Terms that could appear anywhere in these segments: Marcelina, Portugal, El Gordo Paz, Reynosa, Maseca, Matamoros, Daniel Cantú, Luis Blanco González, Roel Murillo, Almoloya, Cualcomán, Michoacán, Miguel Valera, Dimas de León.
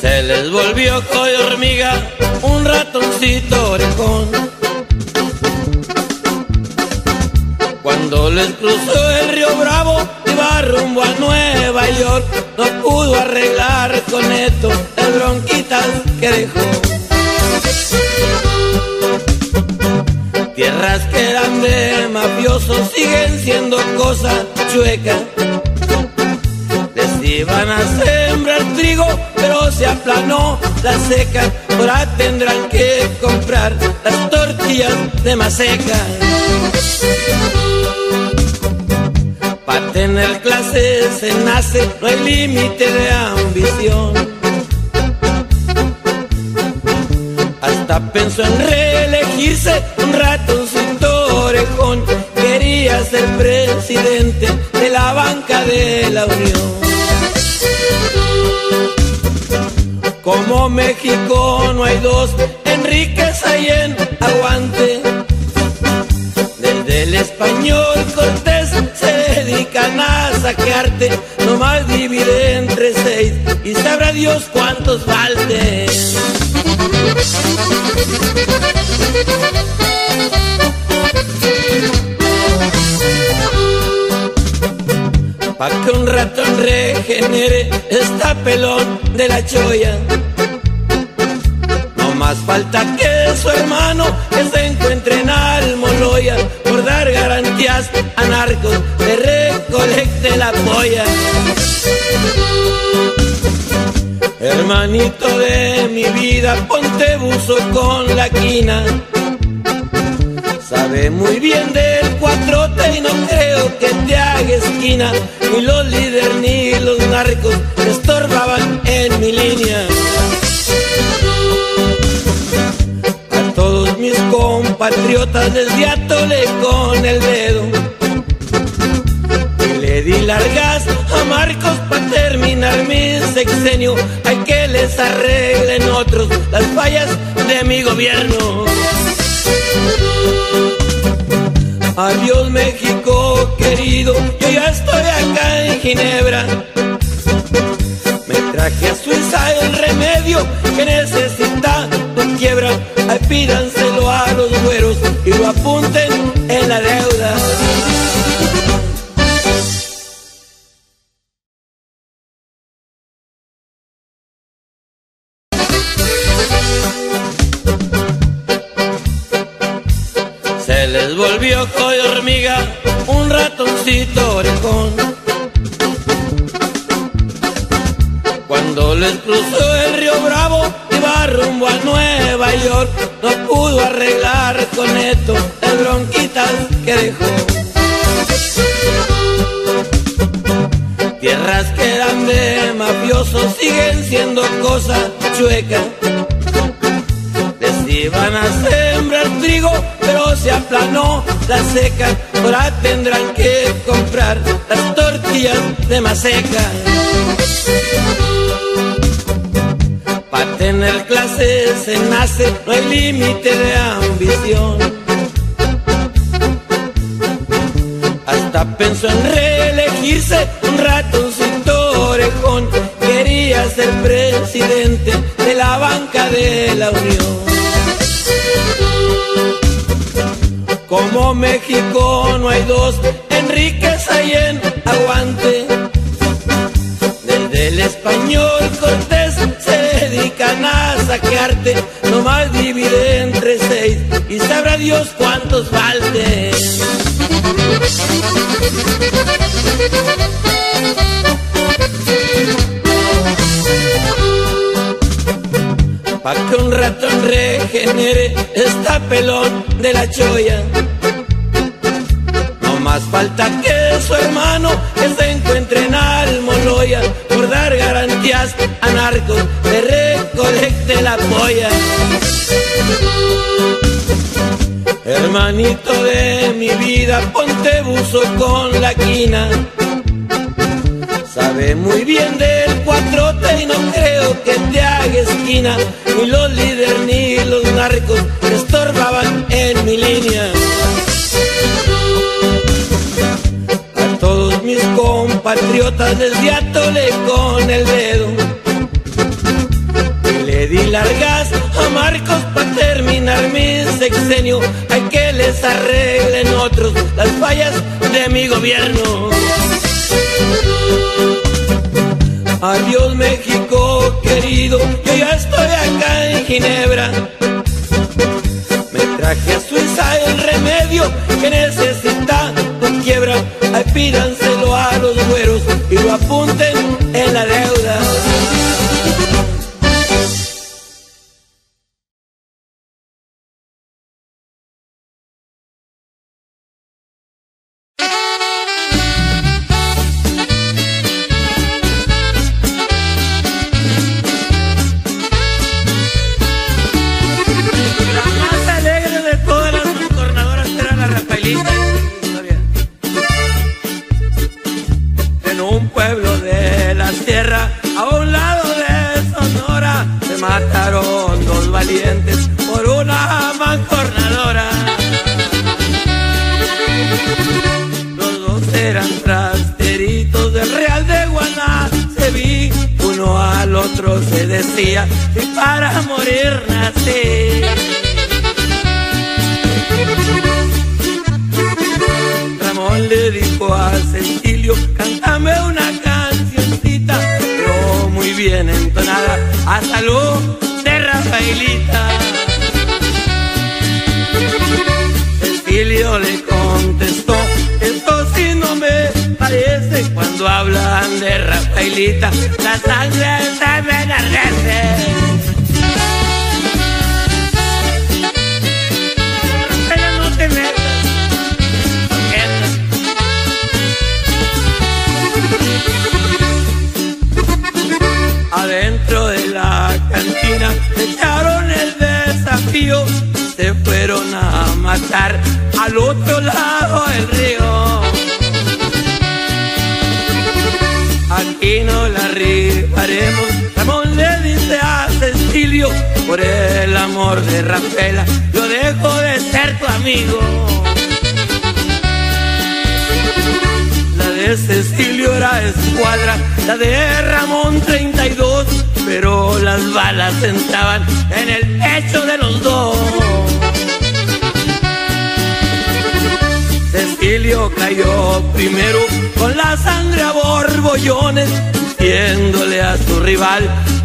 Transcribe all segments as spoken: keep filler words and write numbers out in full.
Se les volvió coy hormiga un ratoncito orejón cuando les cruzó el río Bravo, iba rumbo a Nueva York. No pudo arreglar con esto las bronquitas que dejó. Tierras que eran de mafiosos siguen siendo cosa chueca. Les iban a sembrar trigo, pero se aplanó la seca. Ahora tendrán que comprar las tortillas de maseca. Para tener clases se nace, no hay límite de ambición. Hasta pensó en reelegirse un ratoncito orejón. Quería ser presidente de la Banca de la Unión. Como México no hay dos, en riqueza y en aguante. Desde el español Cortés se dedican a saquearte. Nomás divide entre seis y sabrá Dios cuántos falten. Pa' que un ratón regenere está pelón de la cholla. No más falta que su hermano que se encuentre en Almoloya. Por dar garantías a narcos le recolecte la polla. Hermanito de mi vida, ponte buzo con la quina. Sabe muy bien del cuatrote y no creo que te haga esquina. Ni los líderes ni los narcos te estorbaban en mi línea. A todos mis compatriotas desde atole con el dedo. Y le di largas a Marcos para terminar mi sexenio. Hay que les arreglen otros las fallas de mi gobierno. Adiós México querido, yo ya estoy acá en Ginebra. Me traje a Suiza el remedio que necesita tu quiebra. Ay, pídanselo a los güeros y lo apunten en la deuda. Se les volvió coy hormiga un ratoncito orejón cuando les cruzó el río Bravo, iba rumbo a Nueva York. No pudo arreglar con esto las bronquitas que dejó. Tierras que eran de mafiosos siguen siendo cosa chueca. Iban a sembrar trigo, pero se aplanó la seca. Ahora tendrán que comprar las tortillas de maseca. Para tener clases se nace, no hay límite de ambición. Hasta pensó en reelegirse un ratoncito orejón. Quería ser presidente de la Banca de la Unión. Como México no hay dos, en riqueza y en aguante. Desde el español Cortés se dedican a saquearte. Nomás divide entre seis y sabrá Dios cuántos falten. Pa' que un ratón regenere está pelón de la cholla. No más falta que su hermano que se encuentre en Almoloya. Por dar garantías a narcos le recolecte la polla. Hermanito de mi vida, ponte buzo con la quina. Sabe muy bien del cuatrote y no creo que te haga esquina. Ni los líderes ni los narcos. observaban en mi línea. A todos mis compatriotas desde atole con el dedo. Le di largas a Marcos para terminar mi sexenio, a que les arreglen otros las fallas de mi gobierno. Adiós México querido, yo ya estoy acá en Ginebra. Me traje a Suiza el remedio que necesita tu quiebra. Ay, pídanselo a los güeros y lo apunten en la deuda.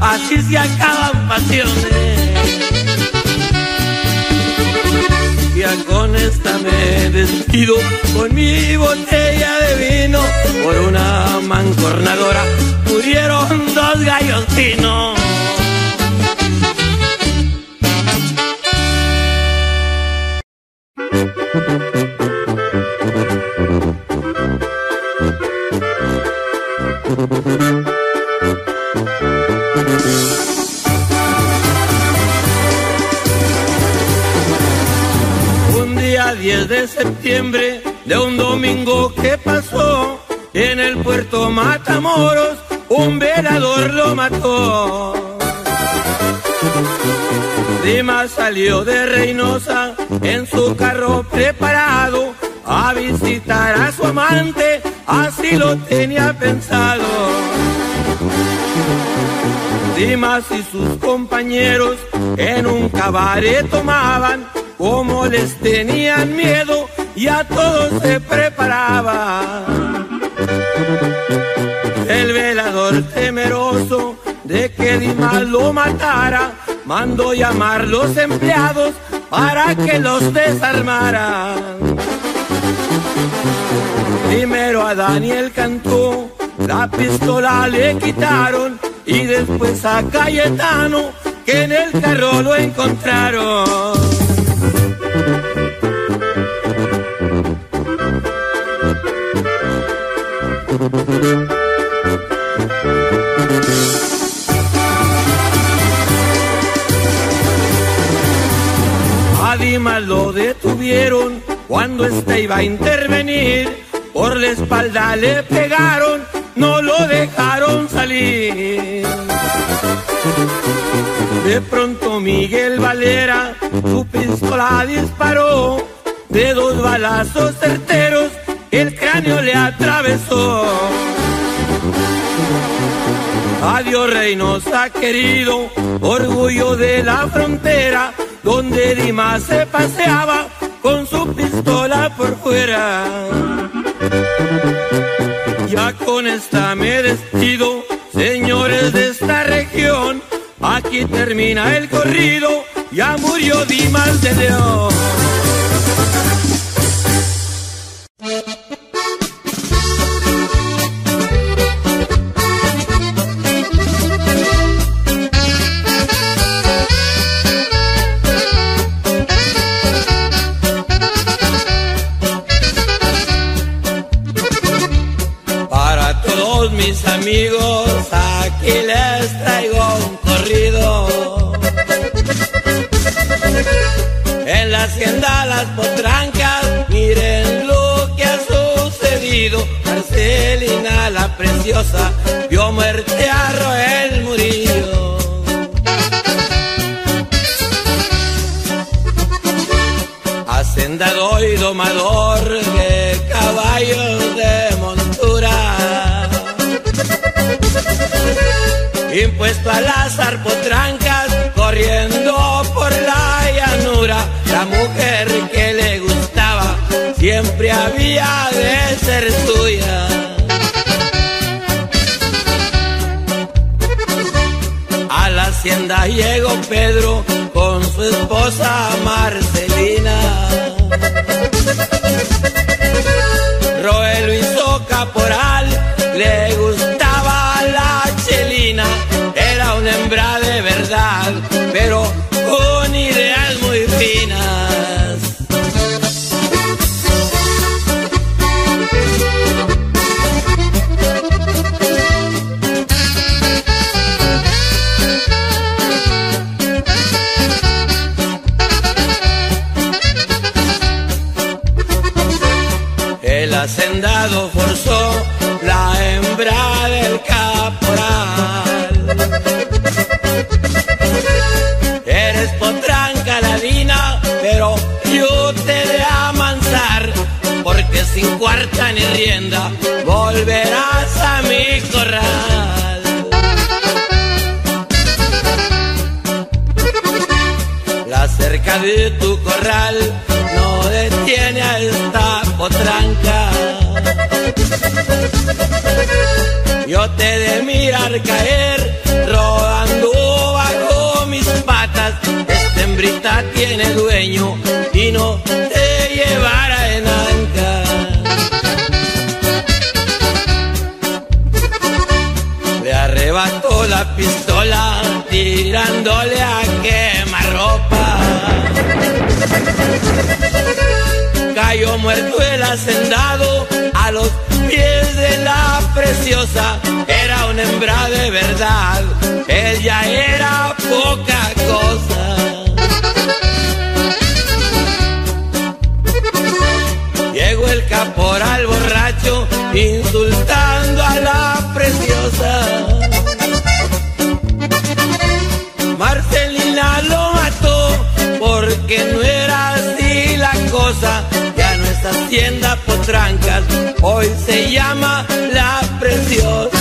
Así se acaban pasiones. Ya con esta me despido, con mi botella de vino. Por una mancornadora murieron dos gallos finos. Septiembre de un domingo que pasó en el puerto Matamoros, un velador lo mató. Dimas salió de Reynosa en su carro preparado a visitar a su amante, así lo tenía pensado. Dimas y sus compañeros en un cabaret tomaban, como les tenían miedo y a todos se preparaban. El velador temeroso de que Dimas lo matara, mandó llamar los empleados para que los desarmaran. Primero a Daniel Cantú la pistola le quitaron y después a Cayetano, que en el carro lo encontraron. A Dimas lo detuvieron cuando este iba a intervenir, por la espalda le pegaron, no lo dejaron salir. De pronto Miguel Valera su pistola disparó, de dos balazos certeros el cráneo le atravesó. Adiós Reynosa querido, orgullo de la frontera, donde Dimas se paseaba con su pistola por fuera. Ya con esta me despido, señores de esta región, aquí termina el corrido, ya murió Dimas de León. Mis amigos, aquí les traigo un corrido. En la hacienda Las Potrancas, miren lo que ha sucedido. Marcelina la Preciosa vio muerte a Roel Murillo. Hacendado y domador de caballos de montura, impuesto a las arpotrancas, corriendo por la llanura. La mujer que le gustaba siempre había de ser suya. A la hacienda llegó Pedro con su esposa Marcelina. Roel lo hizo caporal, le gustaba la chelina, era una hembra de verdad, pero con ideas muy finas. El hacendado forzó la hembra del caporal. Eres potranca ladina, pero yo te de amansar, porque sin cuarta ni rienda volverás a mi corral. La cerca de tu corral no detiene a esta potranca. Yo te de mirar caer, rodando bajo mis patas. Esta hembrita tiene dueño y no te llevará en anca. Le arrebató la pistola tirándole a quemarropa. Cayó muerto el hacendado a los pies de la Preciosa, era una hembra de verdad, ella era poca cosa. Llegó el caporal borracho insultando a la Preciosa. Marcelina lo mató porque no era así la cosa. Esta hacienda Potrancas hoy se llama La Preciosa.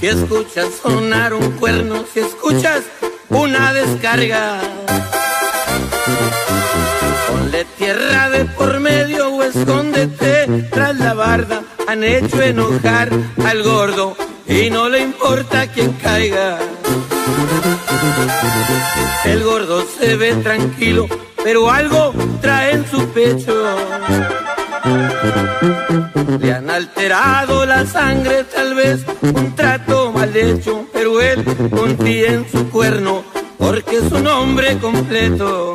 Si escuchas sonar un cuerno, si escuchas una descarga, ponle tierra de por medio o escóndete tras la barda. Han hecho enojar al gordo y no le importa quién caiga. El gordo se ve tranquilo, pero algo trae en su pecho. Le han alterado la sangre, tal vez un trato mal hecho, pero él confía en su cuerno porque es un hombre completo.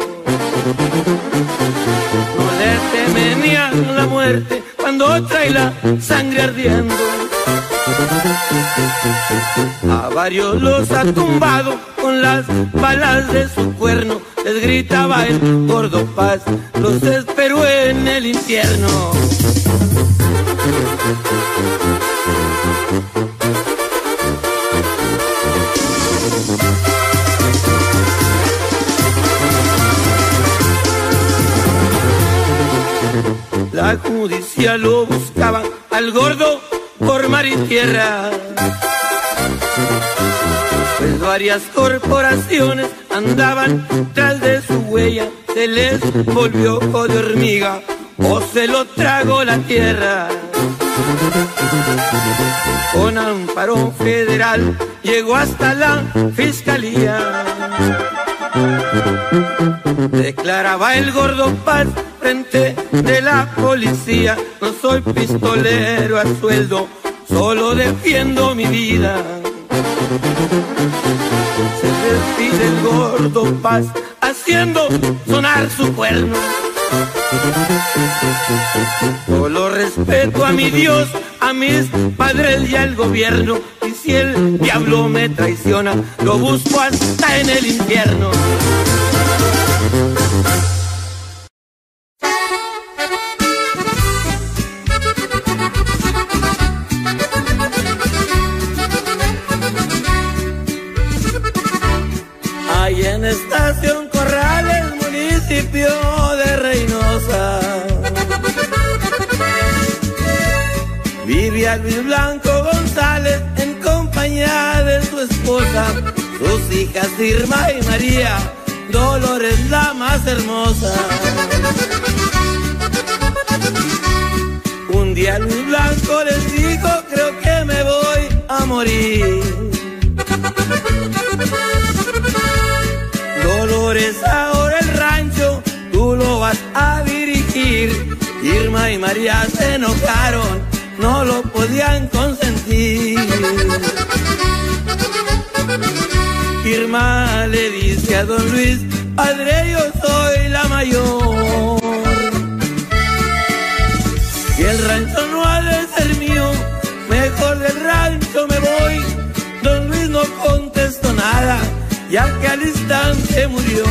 No le temen ni a la muerte cuando trae la sangre ardiendo. A varios los ha tumbado con las balas de su cuerno, les gritaba el Gordo Paz, los esperó en el infierno. La justicia lo buscaba al Gordo por mar y tierra, pues varias corporaciones andaban tras de su huella. Se les volvió o de hormiga o se lo tragó la tierra. Con amparo federal llegó hasta la fiscalía. Declaraba el Gordo Paz frente de la policía: no soy pistolero a sueldo, solo defiendo mi vida. Se despide el Gordo Paz haciendo sonar su cuerno: solo respeto a mi Dios, a mis padres y al gobierno, y si el diablo me traiciona, lo busco hasta en el infierno. Hay en Estación Corrales, municipio de Reynosa, vivía Luis Blanco González en compañía de su esposa, sus hijas Irma y María, Dolores la más hermosa. Un día Luis Blanco les dijo: creo que me voy a morir. Dolores, ahora el rancho tú lo vas a dirigir. Irma y María se enojaron, no lo podían consentir. Irma le dice a don Luis: padre, yo soy la mayor y el rancho no ha de ser mío, mejor del rancho me voy. Don Luis no contestó nada, ya que al instante murió.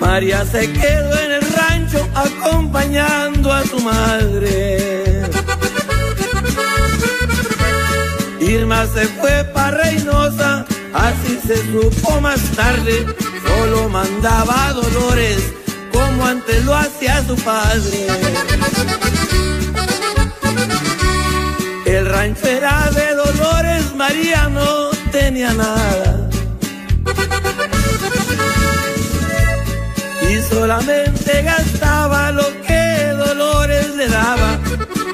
María se quedó en el rancho acompañando a su madre. Irma se fue para Reynosa, así se supo más tarde. Solo mandaba a Dolores como antes lo hacía su padre. El rancho era de Dolores, María no tenía nada, y solamente gastaba lo que Dolores le daba.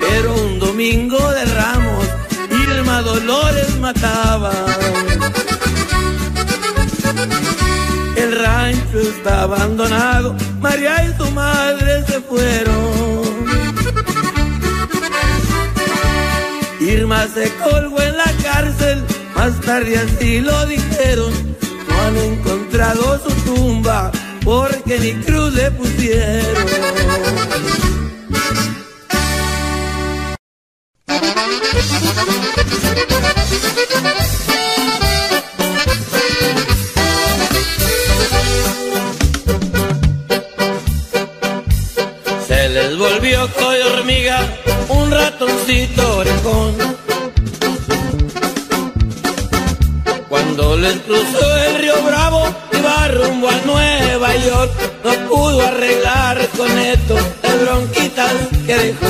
Pero un domingo de Ramos, Irma Dolores mataba. El rancho está abandonado, María y su madre se fueron. Irma se colgó en la cárcel, más tarde así lo dijeron. No han encontrado su tumba, porque ni cruz le pusieron. Se les volvió coy hormiga un ratoncito orejón cuando les cruzó el río Bravo y va rumbo a Nueva York. No pudo arreglar con esto las bronquitas que dejó.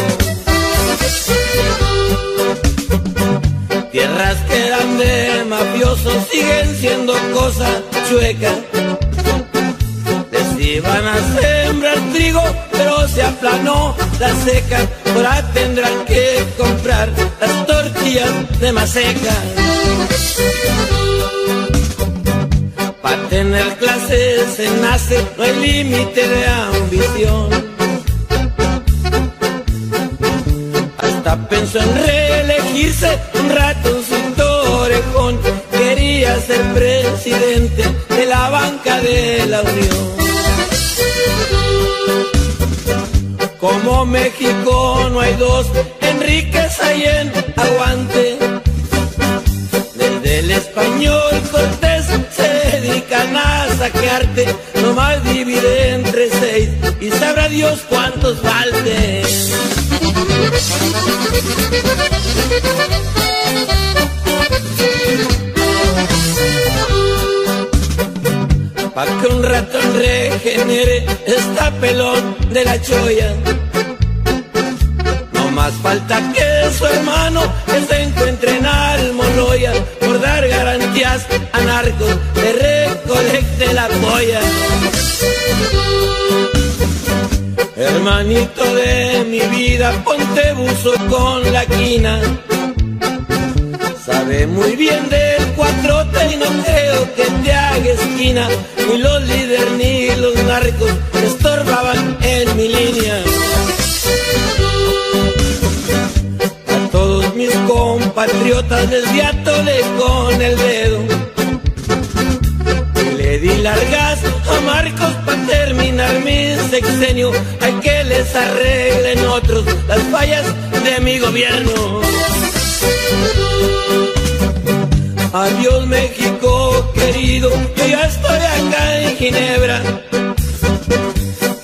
Tierras que eran de mafiosos siguen siendo cosas chuecas. Iban a sembrar trigo, pero se aplanó la seca. Ahora tendrán que comprar las tortillas de maseca. Para tener clases se nace, no hay límite de ambición. Hasta pensó en reelegirse un ratoncito orejón. Quería ser presidente de la banca de de la unión. Como México no hay dos Enríquez hay en aguante. Desde el español Cortés se dedican a saquearte, nomás divide entre seis y sabrá Dios cuántos falten. Pa' que un ratón regenere esta pelón de la cholla, no más falta que su hermano que se encuentre en Almoloya, por dar garantías a narcos le recolecte la polla. Hermanito de mi vida, ponte buzo con la quina, sabe muy bien del cuatrote y no creo que te haga esquina. Ni los líderes ni los narcos me estorbaban en mi línea. A todos mis compatriotas les di a tole con el dedo, le di largas a Marcos para terminar mi sexenio, a que les arreglen otros las fallas de mi gobierno. Adiós México querido, yo ya estoy acá en Ginebra.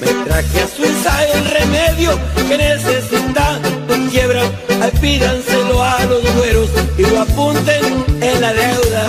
Me traje a Suiza el remedio que necesita tu quiebra. Ay, pídanselo a los güeros y lo apunten en la deuda.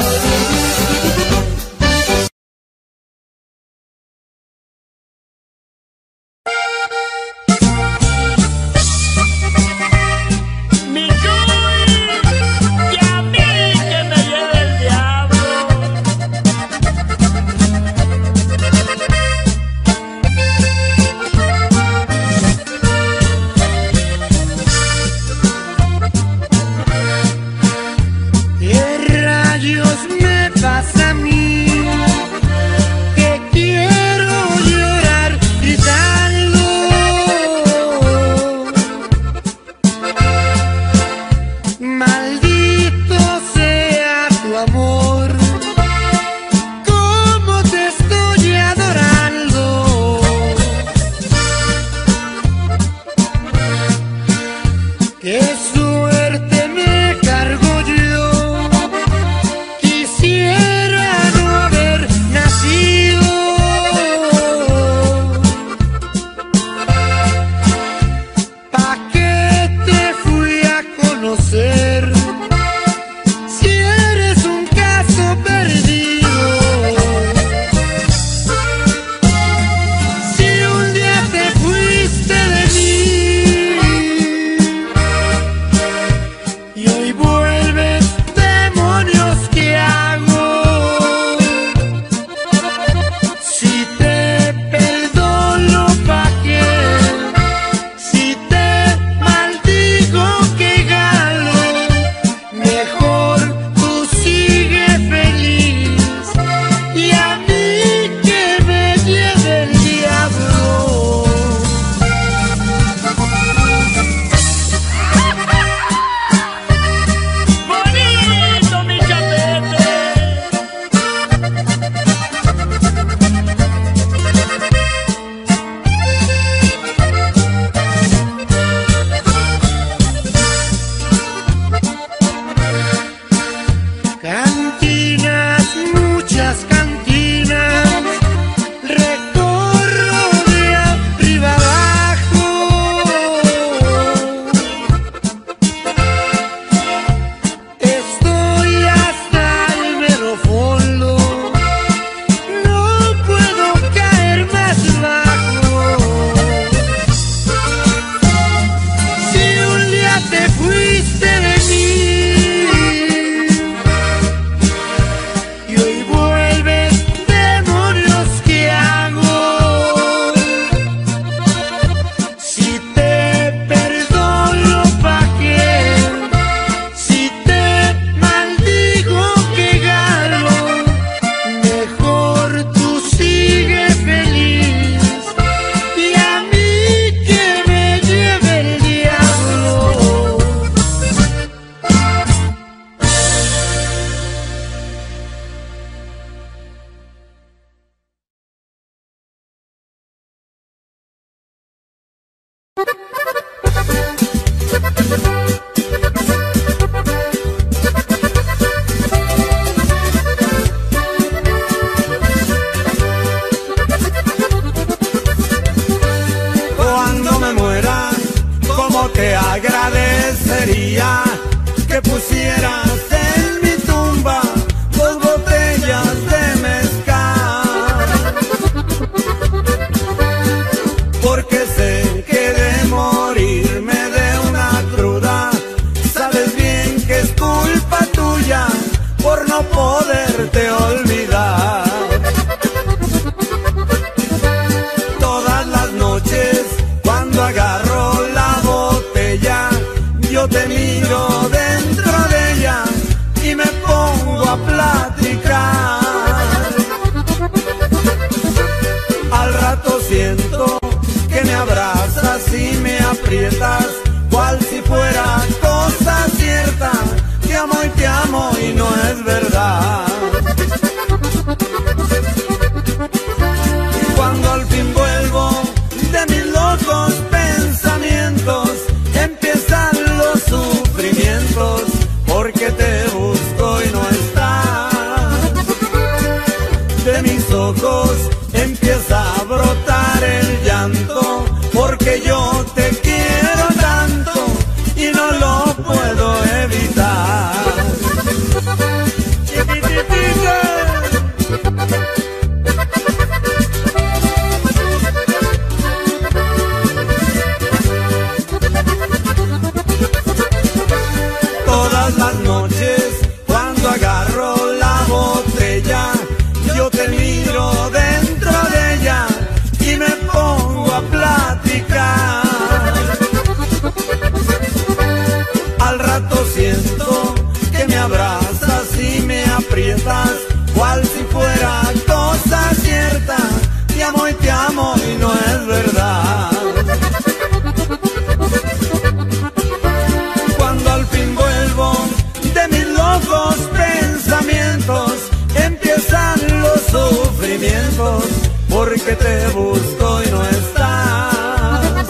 me muera, como te agradecería que pusieras en mi tumba dos botellas de mezcal, porque sé que de morirme de una cruda, sabes bien que es culpa tuya por no poderte olvidar. Te miro dentro de ella y me pongo a platicar. Al rato siento que me abrazas y me aprietas, cual si fuera cosa cierta. Te amo y te amo y no es verdad. Cuando al fin vuelvo de mis locos pensamientos, empiezan los sufrimientos, porque te busco y no estás. De mis ojos empieza a brotar el llanto, porque yo te quiero tanto y no lo puedo evitar. Al rato siento que me abrazas y me aprietas, cual si fuera cosa cierta. Te amo y te amo y no es verdad. Cuando al fin vuelvo de mis locos pensamientos, empiezan los sufrimientos, porque te busco y no estás.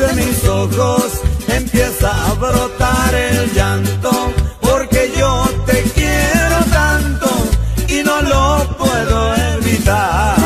De mis ojos empieza a brotar el llanto, porque yo te quiero tanto y no lo puedo evitar.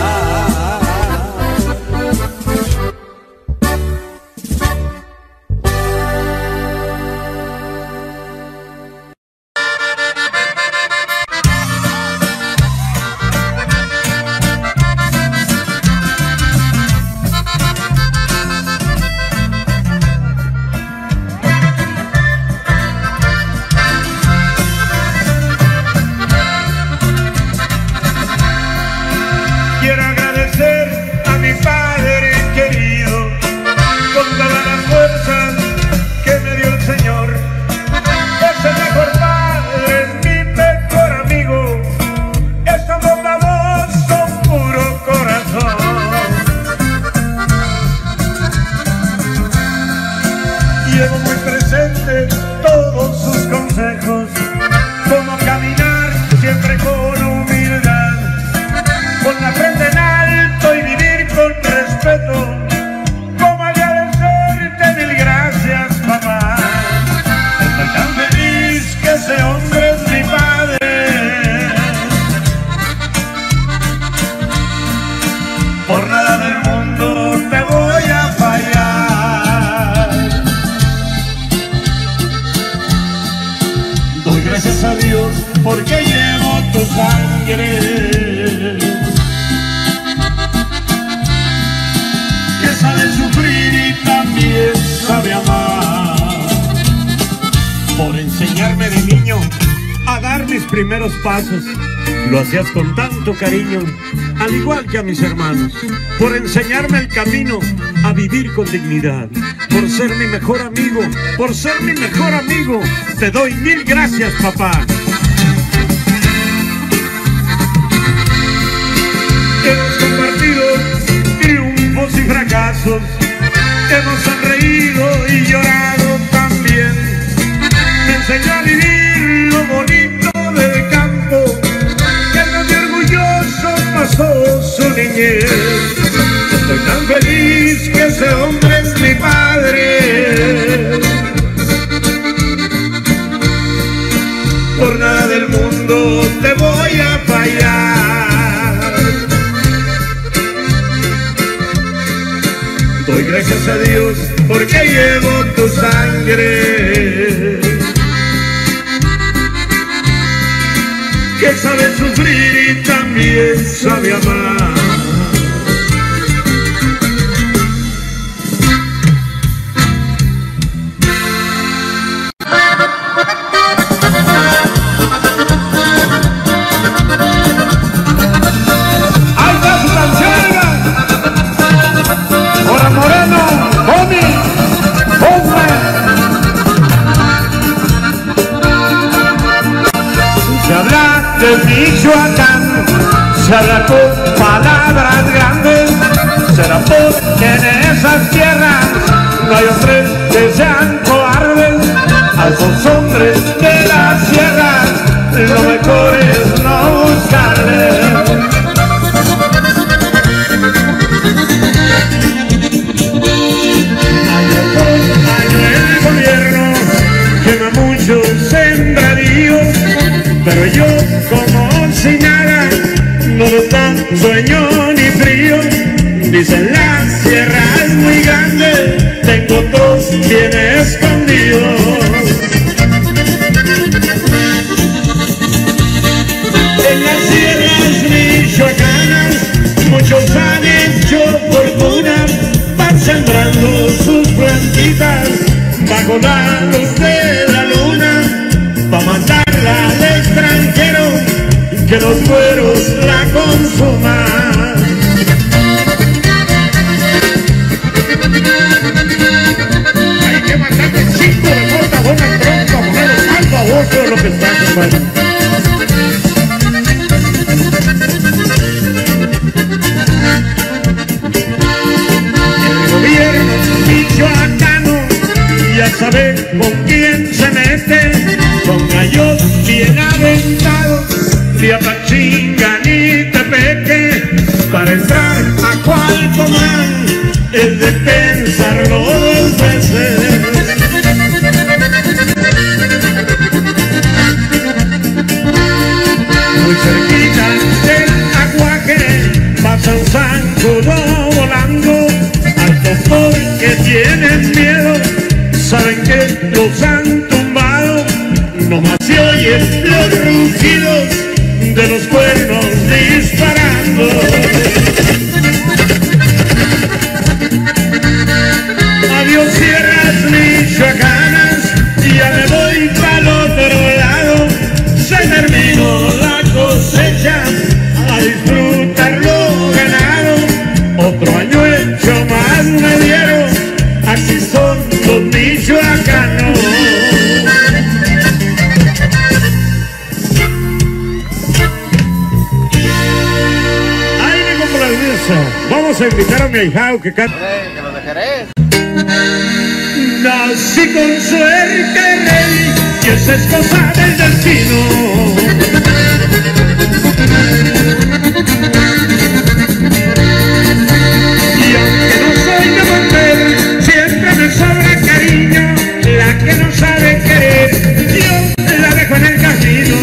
Con tanto cariño, al igual que a mis hermanos, por enseñarme el camino a vivir con dignidad, por ser mi mejor amigo, por ser mi mejor amigo, te doy mil gracias, papá. Hemos compartido triunfos y fracasos, hemos sonreído y llorado también, me enseñó a vivir lo bonito del campo, su niñez. Estoy tan feliz que ese hombre es mi padre. Por nada del mundo te voy a fallar. Doy gracias a Dios porque llevo tu sangre, que sabe sufrir y también sabe amar. Michoacán, será por palabras grandes, será porque en esas tierras no hay hombres que sean cobardes. A esos hombres de las sierras lo mejor es no buscarles. Hay el gobierno quema muchos sembradíos, pero yo como sin nada, no nos da sueño ni frío. Dicen la sierra es muy grande, tengo dos bien escondidos. En las sierras michoacanas muchos han hecho fortuna, van sembrando sus plantitas bajo la luz de la luna, pa' mandarla al extranjero, que los cueros la consuman. Hay que matarle cinco de corta, buena tronca, mujeres, algo a vos, todo lo que está, hermano. El gobierno michoacano ya sabe con quién se mete, con gallos bien aventados, de Apachingan y Tepeque, para entrar a Cualcomán es de pensarlo dos veces. Muy cerquita del aguaje pasa un zancudo volando, alto porque tienen miedo, saben que los han tumbado, nomás se oyen los rugidos de los cuernos disparando. Adiós sierras michoacanas, ya me voy pa'l otro lado, se terminó la cosecha, a disfrutar lo ganado. Otro año hecho más me dieron, así son los michoacanos. Vamos a invitar a mi ahijado que canta. Que lo dejaré. Nací con suerte, rey, y esa es cosa del destino. Y aunque no soy de mujer, siempre me sobra cariño. La que no sabe querer, yo la dejo en el camino.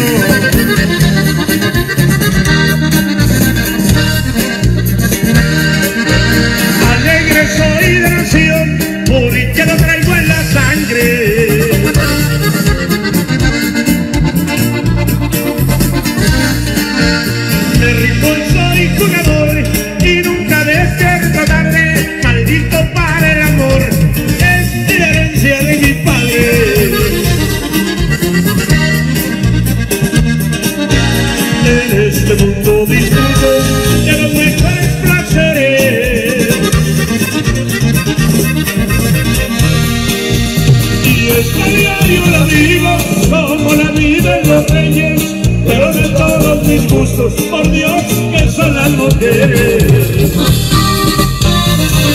Soy de nación, porque lo traigo en la sangre. De rincón soy jugador y nunca despierto tarde, maldito para el amor, es la herencia de mi padre. En este mundo disfruto de los mejores placeres. A diario lo digo, como la vida en los reyes, pero de todos mis gustos, por Dios, que son las mujeres.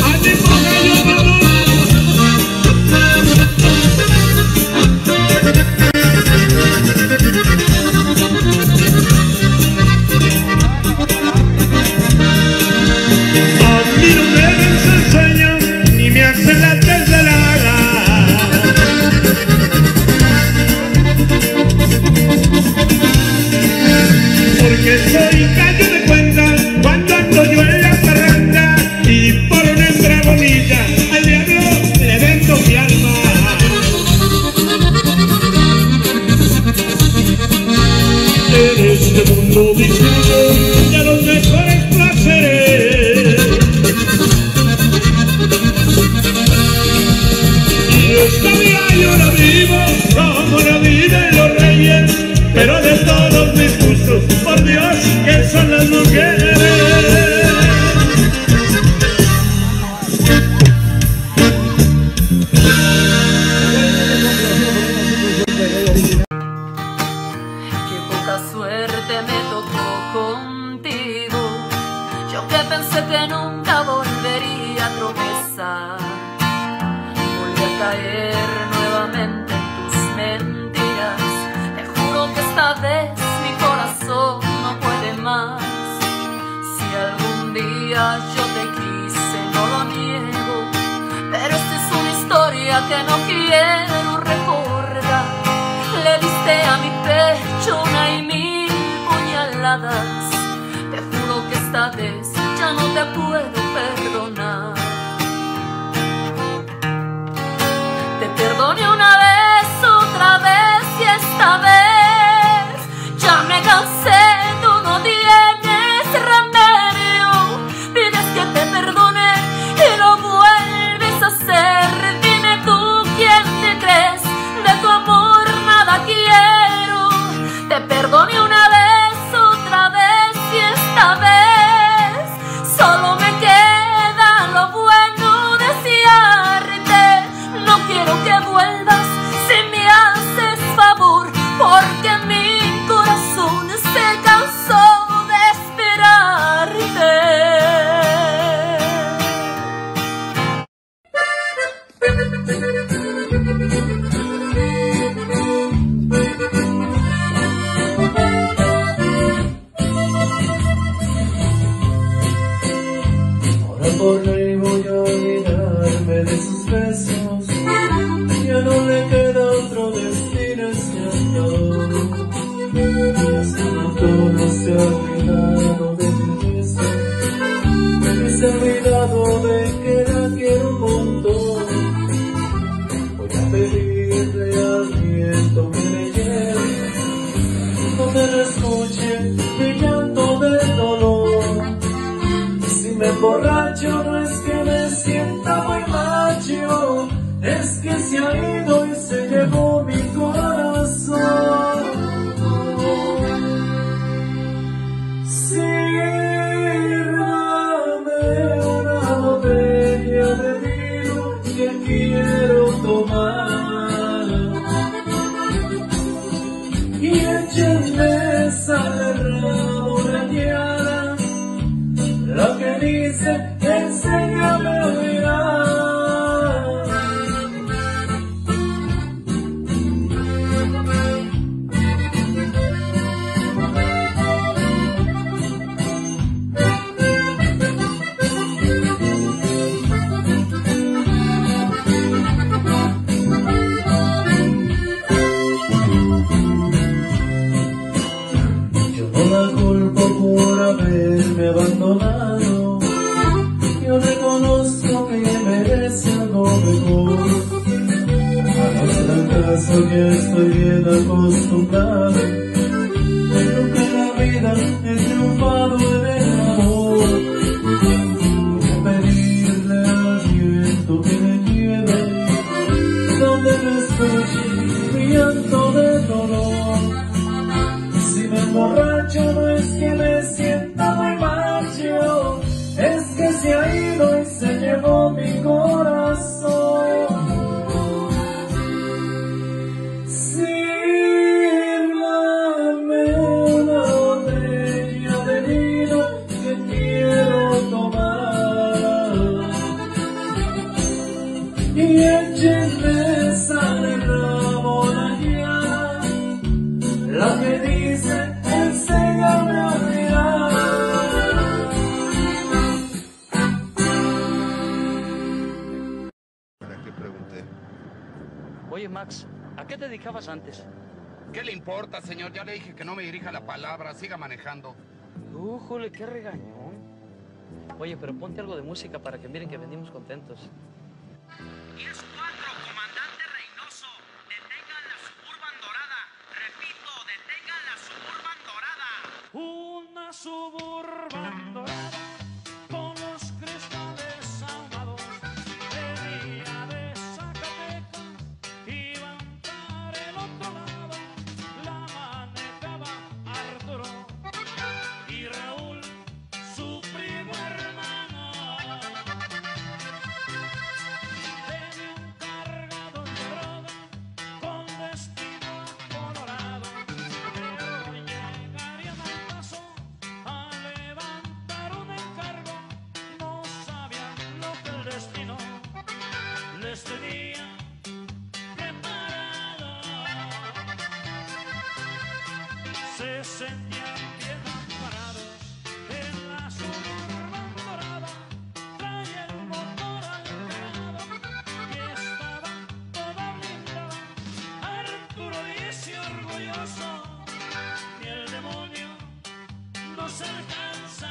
A mí no me desenseñan, ni me hacen la desvelada. Porque soy calle de cuenta cuando ando como lo viven los reyes, pero de todos mis gustos, por Dios, que son las mujeres. Qué poca suerte me tocó contigo, yo que pensé que nunca volvería a tropezar, volví a caer nuevamente. Yo te quise, no lo niego, pero esta es una historia que no quiero recordar. Le diste a mi pecho una y mil puñaladas. Te juro que esta vez ya no te puedo perdonar. Te perdoné una vez, otra vez y esta vez ya me cansé. Tú no tienes remedio. Pides que te perdone y lo vuelves a hacer. Dime tú quién te crees, de tu amor nada quiero. Te perdoné una vez, otra vez y esta vez solo me queda lo bueno desearte. No quiero que vuelvas si me haces favor, porque mi corazón se cansó de esperarte. Ahora por ley voy a olvidarme de sus besos, ya no le queda otro destino este amor. Y hasta no no se ha olvidado de mi beso, me se ha olvidado de que la quiero un montón. Pedirle al viento que me lleve, donde no escuche mi llanto del dolor. Y si me emborracho no es que me sienta muy macho, es que se ha ido y se llevó mi corazón. Sírvame una botella de vino que quiero tomar. Échenme sal rañada, lo que dice, enséñame a olvidar. Abandonado, yo reconozco que merece algo mejor. A casa que estoy bien acostumbrado, pero nunca en la vida he triunfado en el amor. Voy a pedirle al viento que me lleve, donde me escuche mi llanto de dolor. Si me emborracho no es que me sienta muy mal, es que se ha ido y se llevó mi corazón. Sírvame una botella de vino que quiero tomar, y échenme sal rabo dañada, la que dice enséñame a olvidar. Oye, Max, ¿a qué te dedicabas antes? ¿Qué le importa, señor? Ya le dije que no me dirija la palabra, siga manejando. ¡Újole, qué regañón! Oye, pero ponte algo de música para que miren que venimos contentos. diez cuatro, comandante Reynoso, detengan la Suburban Dorada. Repito, detengan la Suburban Dorada. Una Suburban Dorada. Dios tenía preparado. Se sentían bien amparados en la sombra morada, traía el motor alterado y estaba toda blindada. Arturo dice orgulloso, ni el demonio nos alcanza.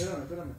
Espérame, espérame. A ver.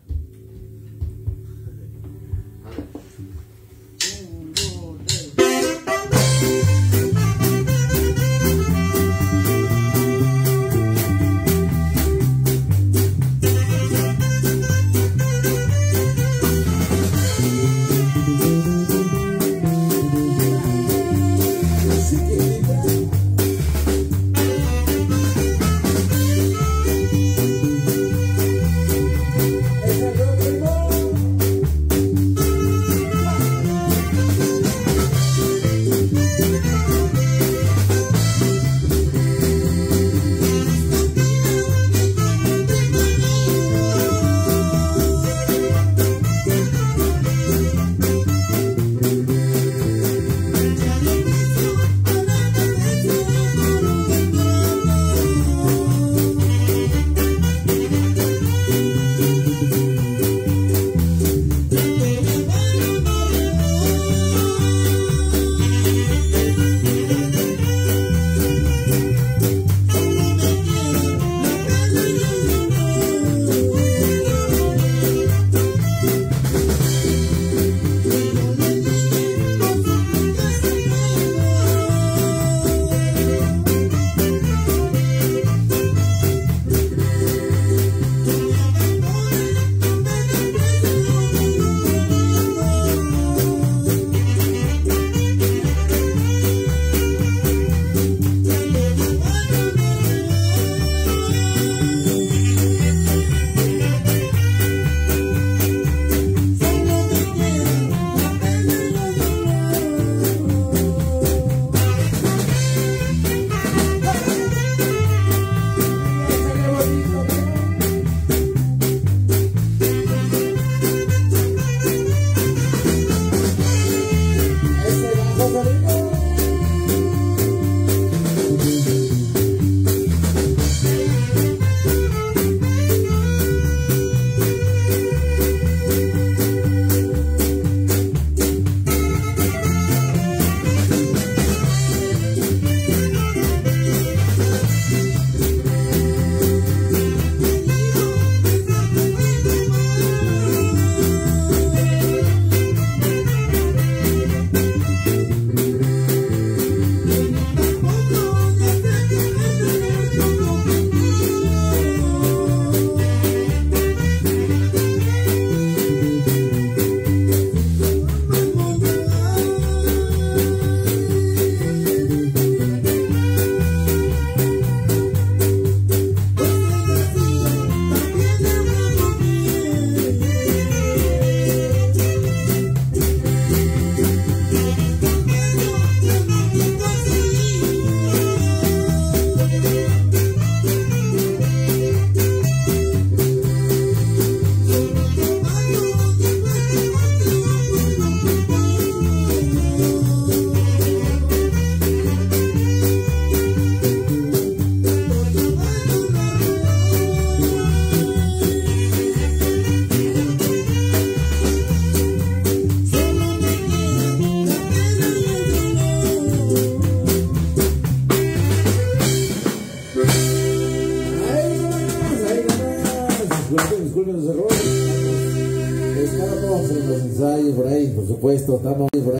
Estamos en los ensayos por ahí, por supuesto, estamos por ahí.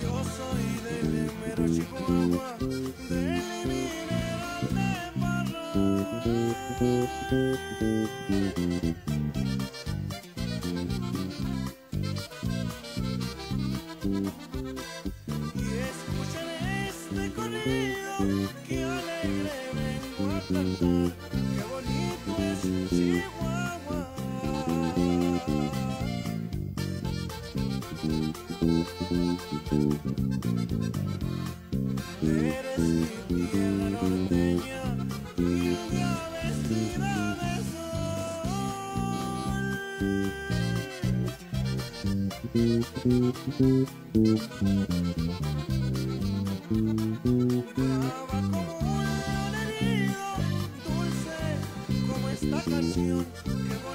Yo soy del Mero Chihuahua, del Mineral de Marlon. Esta canción que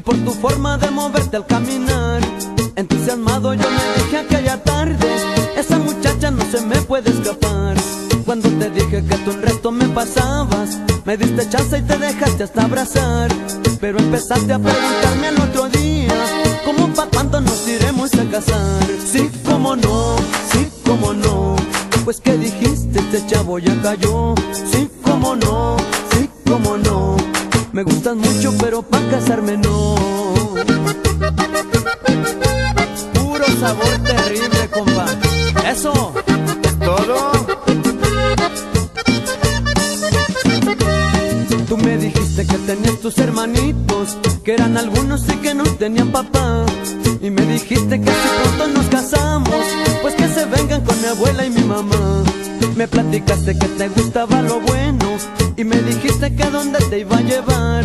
y por tu forma de moverte al caminar. Entusiasmado yo me dije aquella tarde, esa muchacha no se me puede escapar. Cuando te dije que tú un resto me pasabas, me diste chance y te dejaste hasta abrazar. Pero empezaste a preguntarme al otro día, ¿cómo pa' cuándo nos iremos a casar? Sí, cómo no, sí, cómo no, pues que dijiste este chavo ya cayó. Sí, cómo no, sí, cómo no, me gustas mucho pero pa' casarme no. Puro sabor terrible, compa. Eso es todo. Tú me dijiste que tenías tus hermanitos, que eran algunos y que no tenían papá. Y me dijiste que si pronto nos casamos, pues que se vengan con mi abuela y mi mamá. Me platicaste que te gustaba lo bueno y me dijiste que a dónde te iba a llevar.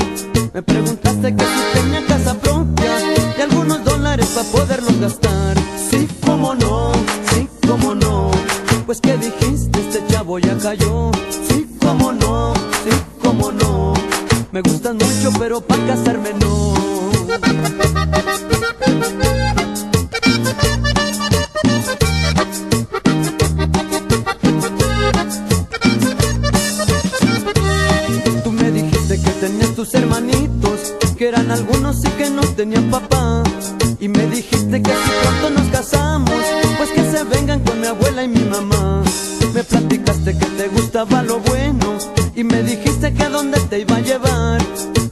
Me preguntaste que si tenía casa propia y algunos dólares para poderlos gastar. Sí, cómo no, sí, cómo no, pues que dijiste este chavo ya cayó. Sí, cómo no, sí, cómo no, me gustas mucho pero para casarme no. Tú me dijiste que tenías tus hermanitos, que eran algunos y que no tenían papá. Y me dijiste que si pronto nos casamos, pues que se vengan con mi abuela y mi mamá. Me platicaste que te gustaba lo bueno y me dijiste que a dónde te iba a llevar.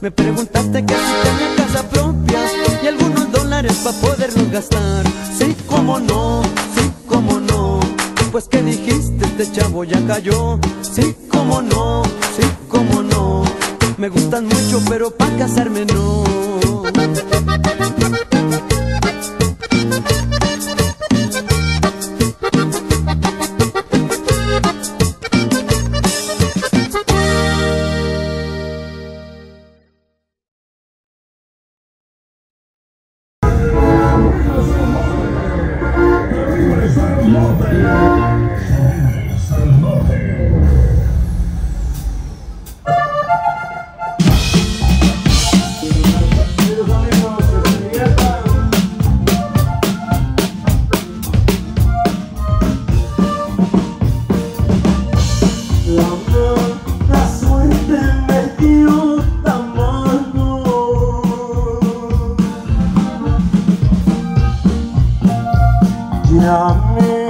Me preguntaste que si tenía casa propia y algunos dólares para poderlos gastar. Sí, cómo no, sí, cómo no, pues que dijiste este chavo ya cayó. Sí, cómo no, sí, cómo no, me gustan mucho pero para casarme no. No.